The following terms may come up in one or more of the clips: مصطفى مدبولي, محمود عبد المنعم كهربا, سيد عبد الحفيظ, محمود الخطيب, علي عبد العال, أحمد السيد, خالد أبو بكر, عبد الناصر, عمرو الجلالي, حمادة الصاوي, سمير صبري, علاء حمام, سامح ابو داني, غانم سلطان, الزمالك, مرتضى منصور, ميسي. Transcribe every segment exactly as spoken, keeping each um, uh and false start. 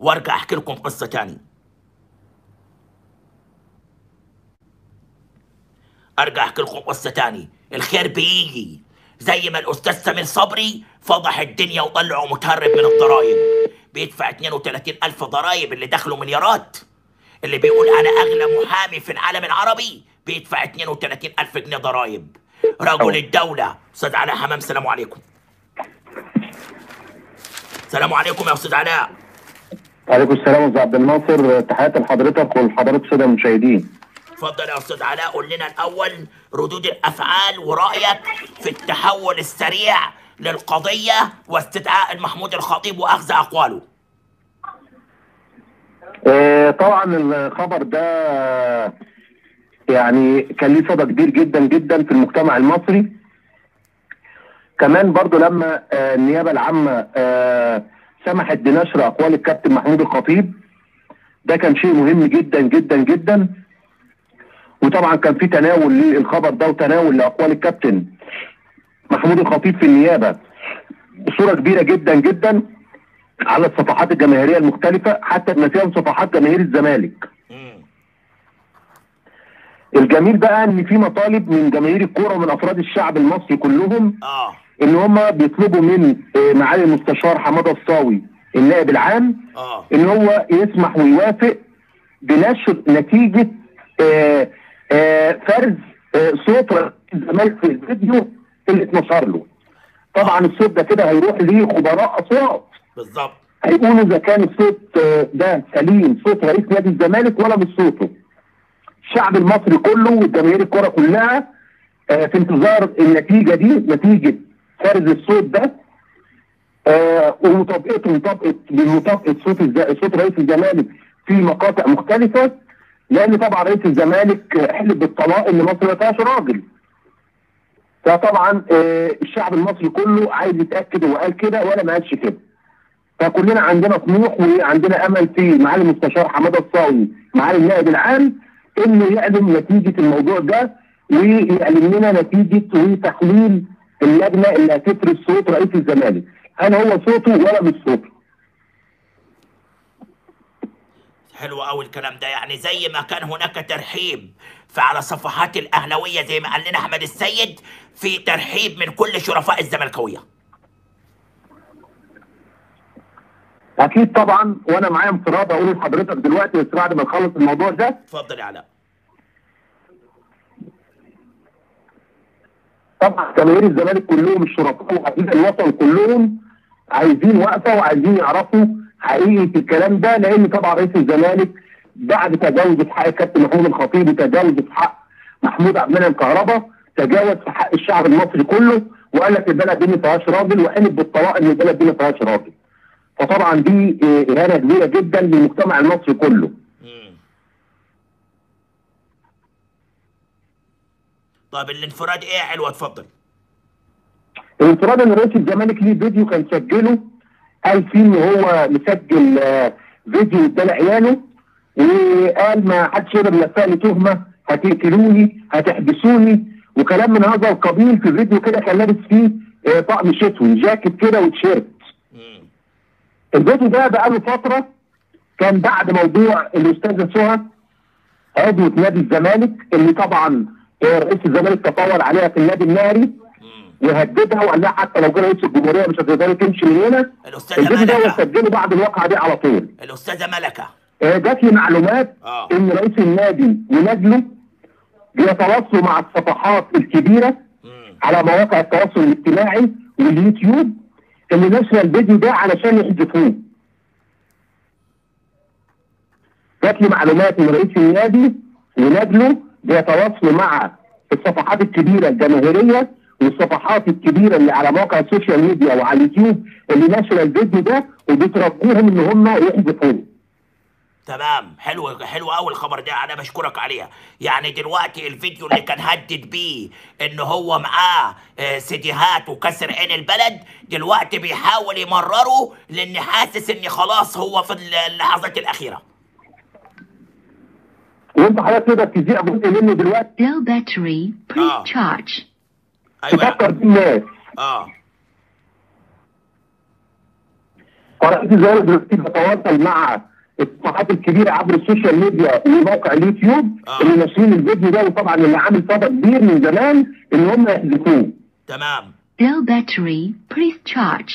وارجع احكي لكم قصه تاني. ارجع احكي لكم قصه تاني، الخير بيجي زي ما الاستاذ سمير صبري فضح الدنيا وطلعه متهرب من الضرايب، بيدفع اتنين وتلاتين ألف ضرايب اللي دخله مليارات، اللي بيقول انا اغلى محامي في العالم العربي بيدفع اتنين وتلاتين ألف جنيه ضرايب. رجل الدولة أستاذ علاء حمام. سلام عليكم. سلام عليكم يا أستاذ علاء. وعليكم السلام يا أستاذ عبد الناصر، تحياتي لحضرتك ولحضرات السادة المشاهدين. اتفضل يا أستاذ علاء، قول لنا الأول ردود الأفعال ورأيك في التحول السريع للقضية واستدعاء محمود الخطيب وأخذ أقواله. اه طبعا الخبر ده يعني كان ليه صدى كبير جدا جدا في المجتمع المصري. كمان برضو لما النيابه العامه سمحت بنشر اقوال الكابتن محمود الخطيب ده كان شيء مهم جدا جدا جدا، وطبعا كان في تناول للخبر ده وتناول لاقوال الكابتن محمود الخطيب في النيابه بصوره كبيره جدا جدا على الصفحات الجماهيريه المختلفه، حتى ان فيهم صفحات جماهير الزمالك. الجميل بقى ان في مطالب من جماهير الكوره ومن افراد الشعب المصري كلهم اه ان هم بيطلبوا من معالي المستشار حمادة الصاوي النائب العام اه ان هو يسمح ويوافق بنشر نتيجه آه آه فرز آه صوت رئيس الزمالك في الفيديو اللي اتنشر له. طبعا الصوت ده كده هيروح لخبراء اصوات بالظبط هيقولوا اذا كان الصوت ده سليم صوت رئيس نادي الزمالك ولا مش صوته. الشعب المصري كله والجماهير الكرة كلها في انتظار النتيجة دي، نتيجة فرز الصوت ده ومطابقته مطابقة بمطابقة صوت صوت رئيس الزمالك في مقاطع مختلفة، لأن طبعا رئيس الزمالك حلف بالطلاق إن مصر ما فيهاش راجل. فطبعا الشعب المصري كله عايز يتأكد هو قال كده ولا ما قالش كده. فكلنا عندنا طموح وعندنا أمل في معالي المستشار حمادة الصاوي معالي النائب العام انه يعلم نتيجه الموضوع ده ويعلم لنا نتيجه وتحليل اللجنه اللي هتفرز صوت رئيس الزمالك، هل هو صوته ولا مش صوته. حلو قوي الكلام ده، يعني زي ما كان هناك ترحيب فعلى صفحات الاهلاويه زي ما قال لنا احمد السيد في ترحيب من كل شرفاء الزملكاويه. اكيد طبعا، وانا معايا انفراد اقول لحضرتك دلوقتي بس بعد ما نخلص الموضوع ده. اتفضل يا علاء. طبعا جماهير الزمالك كلهم الشركاء وحبيب الوطن كلهم عايزين وقفه وعايزين يعرفوا حقيقه الكلام ده، لان طبعا رئيس الزمالك بعد تجاوزه في حق الكابتن محمود الخطيب وتجاوزه في حق محمود عبد المنعم كهربا تجاوز في حق الشعب المصري كله وقال لك البلد دي ما فيهاش راجل وقالت بالطلاق ان البلد دي ما فيهاش راجل. فطبعا دي اهانه كبيره جدا للمجتمع المصري كله. مم. طب الانفراد ايه يا حلوه؟ اتفضل. الانفراد ان رئيس الزمالك ليه فيديو كان سجله قال فيه ان هو مسجل فيديو اداه لعياله وقال ما حدش يقدر يلفق لي تهمه هتقتلوني هتحبسوني وكلام من هذا القبيل. في الفيديو كده كان لابس فيه طقم شتوي جاكيت كده وتيشيرت. الفيديو ده بقاله فترة كان بعد موضوع الأستاذة سهى عضوة نادي الزمالك اللي طبعا رئيس الزمالك تطاول عليها في النادي النهري وهددها وقال لها حتى لو جه رئيس الجمهورية مش هتقدري تمشي من هنا. الفيديو ده هو سجله بعد الواقعة دي على طول. الأستاذة ملكة جات لي معلومات آه. إن رئيس النادي ونجله بيتواصلوا مع الصفحات الكبيرة مم. على مواقع التواصل الاجتماعي واليوتيوب اللي نشر الفيديو ده علشان يحذفوه. جات لي معلومات من رئيس النادي ونجله بيتواصلوا مع الصفحات الكبيره الجماهيريه والصفحات الكبيره اللي على مواقع السوشيال ميديا وعلى اليوتيوب اللي نشر الفيديو ده وبيترجوهم ان هم يحذفوه. تمام، حلو حلو قوي الخبر ده، انا بشكرك عليها. يعني دلوقتي الفيديو اللي كان هدد بيه ان هو معاه سيديهات وكسر عين البلد دلوقتي بيحاول يمرره لان حاسس ان خلاص هو في اللحظات الاخيره. وانت حضرتك تقدر تذيع جزء منه دلوقتي. لو باتري بري تشارج. ايوه. تفكر بالناس. اه. قناه الزمالك دلوقتي بتتواصل مع الصفحات الكبيره عبر السوشيال ميديا وموقع اليوتيوب آه. اللي ناشرين الفيديو ده، وطبعا اللي عامل صدى كبير من زمان ان هم يحذفوه. تمام. Low battery, please charge.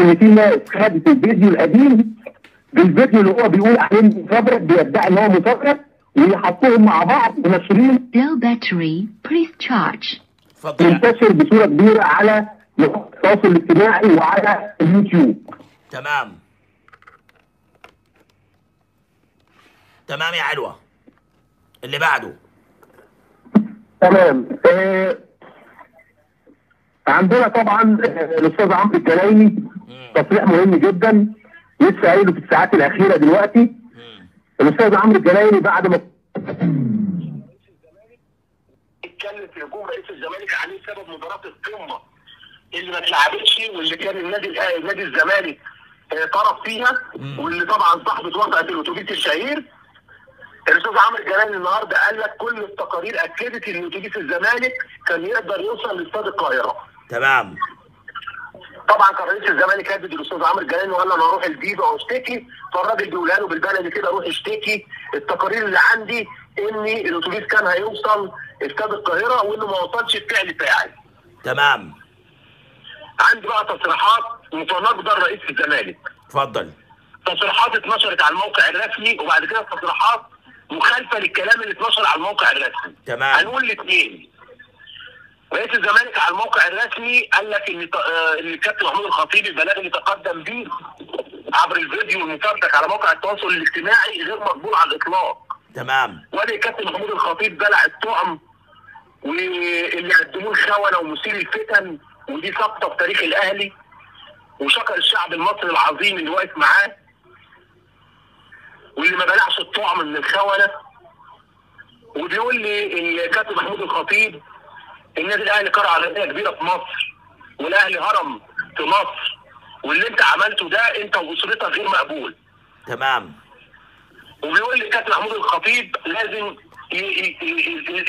ان في ناس خدت الفيديو القديم بالفيديو اللي هو بيقول عليه مفبرك، بيدعي ان هو مفبرك، ويحطوهم مع بعض وناشرين. Low battery, please charge. انتشر بصوره كبيره على التواصل الاجتماعي وعلى اليوتيوب. تمام. تمام يا علوة. اللي بعده. تمام. آه عندنا طبعا الاستاذ عمرو الجلالي تصريح مهم جدا لسه قايله في الساعات الاخيره دلوقتي. الاستاذ عمرو الجلالي بعد ما اتكلم في هجوم رئيس الزمالك عليه سبب مباراه القمه اللي ما اتلعبتش واللي كان النادي نادي الزمالك طرف فيها، واللي طبعا صاحبه وضعه الاتوبيس الشهير. الاستاذ عمرو الجلالي النهارده قال لك كل التقارير اكدت ان اتوبيس الزمالك كان يقدر يوصل لاستاد القاهره. تمام. طبعا كان رئيس الزمالك هدد الاستاذ عمرو الجلالي وقال له انا هروح الجيزه واشتكي، فالراجل بيقولها له بالبلدي كده روح اشتكي، التقارير اللي عندي ان الاتوبيس كان هيوصل استاد القاهره وانه ما وصلش بفعل فاعل. تمام. عندي بقى تصريحات متناقضه لرئيس الزمالك. اتفضل. تصريحات اتنشرت على الموقع الرسمي، وبعد كده تصريحات مخالفه للكلام اللي اتنشر على الموقع الرسمي. تمام. هنقول الاثنين. رئيس الزمالك على الموقع الرسمي قال لك ان الكابتن محمود الخطيب البلاغ اللي تقدم بيه عبر الفيديو المفبرك على موقع التواصل الاجتماعي غير مقبول على الاطلاق. تمام. وادي الكابتن محمود الخطيب بلع التهم واللي قدموه خونه ومثير الفتن، ودي ثابته في تاريخ الاهلي، وشكر الشعب المصري العظيم اللي واقف معاه، واللي ما بلعش الطعم من الخونه. وبيقول لي الكابتن محمود الخطيب النادي الاهلي قرعه عالميه كبيره في مصر، والاهلي هرم في مصر، واللي انت عملته ده انت واسرتك غير مقبول. تمام. وبيقول لي الكابتن محمود الخطيب لازم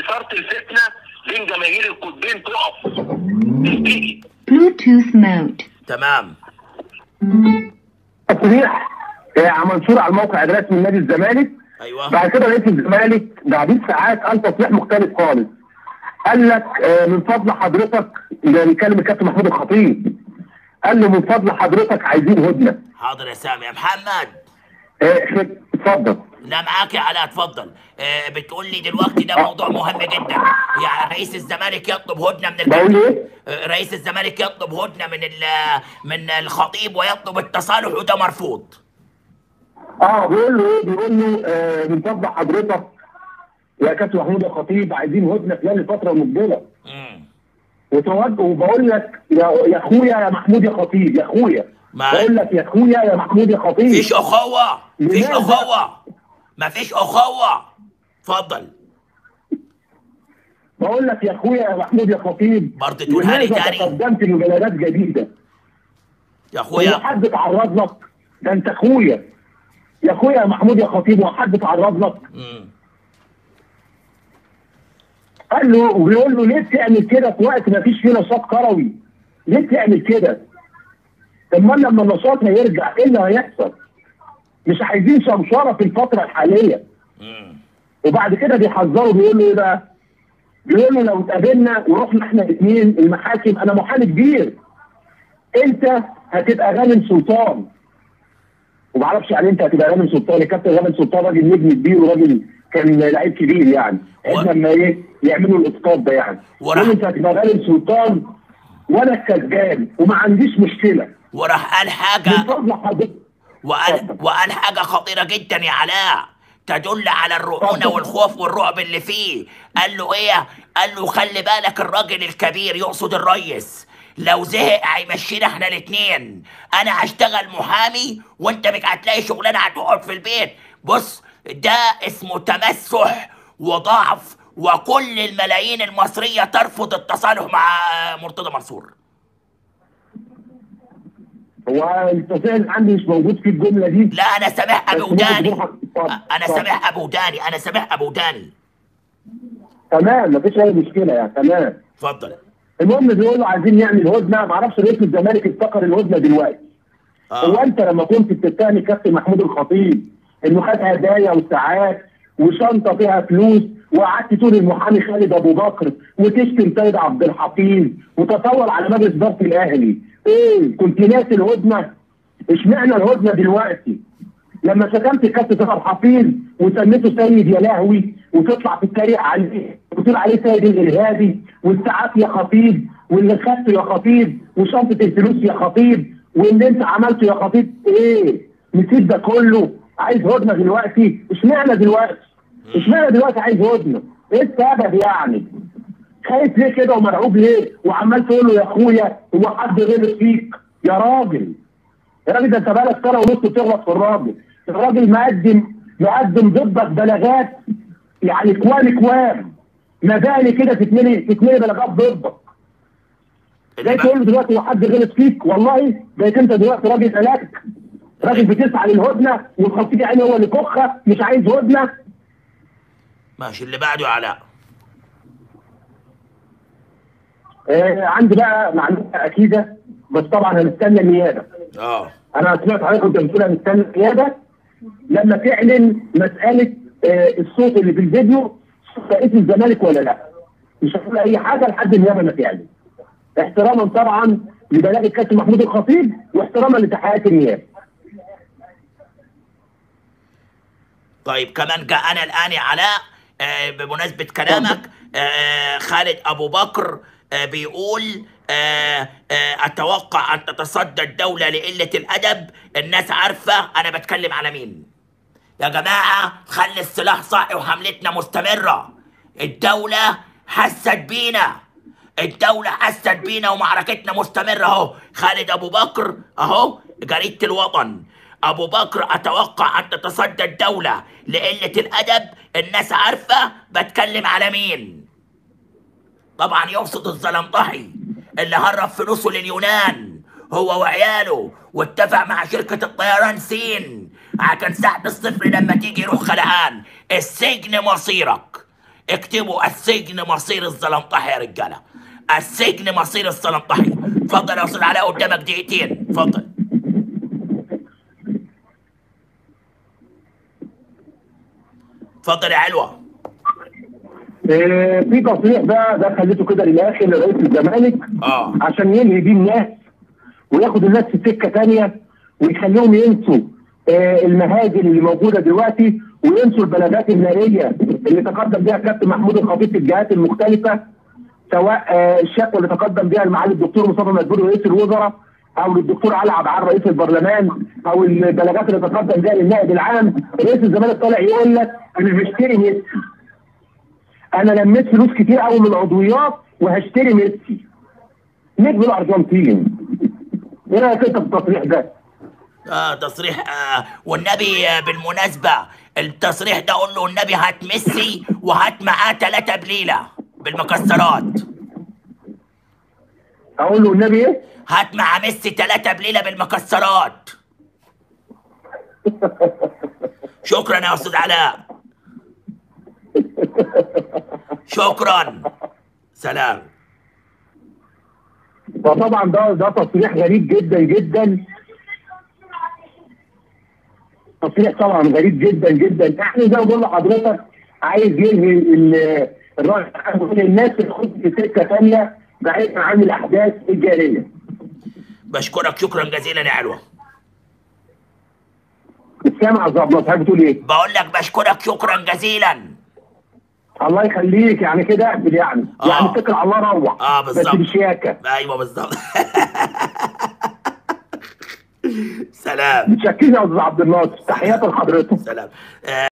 اثاره الفتنه بين جماهير القطبين تقف. بلوتوث مود. تمام. تصريح منشور على الموقع الرسمي لنادي الزمالك. ايوه. بعد كده رئيس الزمالك بعد ساعات قال تصريح مختلف خالص. قال لك من فضل حضرتك، اللي بيكلم الكابتن محمود الخطيب، قال له من فضل حضرتك عايزين هدنه. حاضر يا سامي. يا محمد اتفضل. لا معاك يا علاء، اتفضل. بتقول لي دلوقتي ده موضوع مهم جدا، يعني رئيس الزمالك يطلب هدنه من الكابتن. بقول ايه؟ رئيس الزمالك يطلب هدنه من من الخطيب ويطلب التصالح، وده مرفوض. اه بيقول له ايه؟ بيقول له آه من فضل حضرتك يا كابتن محمود الخطيب عايزين هدنه خلال الفتره المقبله. وتوجه، وبقول لك يا اخويا يا محمود يا خطيب، يا اخويا بقول لك يا اخويا يا محمود يا خطيب. مفيش اخوه، مفيش اخوه، مفيش اخوه. اتفضل. بقول لك يا اخويا يا محمود يا خطيب برضه تقولها لي تاني. قدمت مبالغات جديده يا اخويا. حد اتعرض لك؟ ده انت اخويا يا اخويا يا محمود يا خطيب، وحد اتعرض لك؟ قال له، وبيقول له ليه بتعمل كده في وقت ما فيش فيه نشاط كروي؟ ليه بتعمل كده؟ امال لما النشاط هيرجع ايه اللي هيحصل؟ مش عايزين شمشره في الفتره الحاليه. وبعد كده بيحذره، بيقول له ايه بقى؟ بيقول له لو اتقابلنا ورحنا احنا الاثنين المحاكم، انا محامي كبير، انت هتبقى غانم سلطان. وما اعرفش يعني انت هتبقى غانم سلطان. الكابتن غانم سلطان راجل نجم كبير، وراجل كان لعيب كبير يعني، احنا لما ايه يعملوا الاسقاط ده يعني. قال انت هتبقى غانم سلطان وانا الكسبان وما عنديش مشكله. وراح قال حاجه وقال وقال حاجه خطيره جدا يا علاء، تدل على الرؤونه والخوف والرعب اللي فيه. قال له ايه؟ قال له خلي بالك الراجل الكبير، يقصد الريس، لو زهق هيمشينا احنا الاثنين، انا هشتغل محامي وانت مش هتلاقي شغلانه، هتقعد في البيت. بص ده اسمه تمسح وضعف، وكل الملايين المصريه ترفض التصالح مع مرتضى منصور. هو التصالح عندي مش موجود في الجمله دي. لا انا سامح ابو داني، انا سامح ابو داني، انا سامح ابو داني. تمام مفيش اي مشكله يعني. تمام اتفضل. المهم بيقولوا عايزين نعمل هدنه، معرفش رئيس الزمالك افتكر الهدنه دلوقتي. هو آه. انت لما كنت بتتهم كابتن محمود الخطيب انه خد هدايا وساعات وشنطه فيها فلوس، وقعدت تقول المحامي خالد ابو بكر وتشتم سيد عبد الحفيظ وتطول على مجلس اداره الاهلي، ايه كنت ناسي الهدنه؟ اشمعنى الهدنه دلوقتي؟ لما شتمت كابتن سيد عبد الحفيظ وسميته سيد يا لهوي وتطلع تتريق عليه وتقول عليه سيد الارهابي والساعات يا خطيب واللي خدته يا خطيب وشنطه الفلوس يا خطيب واللي انت عملته يا خطيب، ايه؟ نسيت ده كله؟ عايز هدنه دلوقتي؟ اشمعنى دلوقتي؟ اشمعنى دلوقتي عايز هدنه؟ ايه السبب يعني؟ خايف ليه كده ومرعوب ليه؟ وعمال تقول له يا اخويا هو حد غلط فيك؟ يا راجل يا راجل ده انت بقالك سنه ونص بتغلط في الراجل، الراجل مقدم مقدم ضدك بلاغات يعني كوان كوان مباني كده تتملي تتملي بلاغات ضدك. زي تقول له دلوقتي هو حد غلط فيك؟ والله بقيت انت دلوقتي راجل هلاك، راجل بتسعى للهدنه والخطيب يعني هو اللي كخه مش عايز هدنه. ماشي اللي بعده يا علاء. آه عندي بقى معلومه اكيده بس طبعا هنستنى النيابه. اه انا سمعت حضرتك كنت بتقول هنستنى النيابه لما تعلن مساله آه الصوت اللي في الفيديو صوت رئيس الزمالك ولا لا. مش هقول اي حاجه لحد النيابه ما تعلن. احتراما طبعا لبلاغ الكابتن محمود الخطيب واحتراما لتحقيقات النيابه. طيب كمان جاءنا الان يا علاء آه بمناسبه كلامك آه خالد ابو بكر آه بيقول آه آه اتوقع ان تتصدى الدوله لقله الادب، الناس عارفه انا بتكلم على مين. يا جماعه خلي السلاح صاحي وحملتنا مستمره، الدوله حست بينا، الدولة حست بينا ومعركتنا مستمرة اهو. خالد أبو بكر اهو جريدة الوطن، أبو بكر أتوقع أن تتصدى الدولة لقلة الأدب، الناس عارفة بتكلم على مين. طبعا يقصد الزلمطحي اللي هرب فلوسه لليونان هو وعياله واتفق مع شركة الطيران سين عشان ساعة الصفر لما تيجي يروح خلعان. السجن مصيرك، اكتبوا السجن مصير الزلمطحي يا رجالة، السجن مصير السلمطحي. اتفضل يا استاذ علاء قدامك دقيقتين، اتفضل. اتفضل يا علوة. إيه في تصريح بقى ده خليته كده للاخر لرئيس الزمالك اه عشان ينهي بيه الناس وياخد الناس في سكه ثانيه ويخليهم ينسوا إيه المهاجر اللي موجوده دلوقتي وينسوا البلاغات الناريه اللي تقدم بها كابتن محمود الخطيب في الجهات المختلفه، سواء الشكوى اللي تقدم بها لمعالي الدكتور مصطفى مدبولي رئيس الوزراء او للدكتور علي عبد العال رئيس البرلمان او البلاغات اللي تقدم بها للنائب العام. رئيس الزمالك طالع يقول لك انا هشتري ميسي، انا لميت فلوس كتير قوي من العضويات وهشتري ميسي نجم الارجنتين. ايه رايك انت في التصريح ده؟ اه تصريح آه والنبي آه بالمناسبه التصريح ده قول له النبي هات ميسي وهات معاه ثلاثه بليله بالمكسرات. اقول له النبي ايه؟ هات مع ميسي ثلاثة بليله بالمكسرات. شكرا يا استاذ علاء. شكرا. سلام. وطبعا ده ده تصريح غريب جدا جدا. تصريح طبعا غريب جدا جدا، احنا زي ما بقول لحضرتك عايز ينهي ال الناس اللي خدت في سكه ثانيه بعيدا عن الاحداث الجاريه. بشكرك شكرا جزيلا يا علوه. مش سامع يا زبلط حضرتك بتقول ايه؟ بقول لك بشكرك شكرا جزيلا. الله يخليك يعني كده اقفل يعني آه. يعني اتكل على الله روح اه بالظبط بس بشياكه ايوه بالظبط. سلام. متشكرين يا استاذ عبد الناصر، تحياتي لحضرتك. سلام. آه.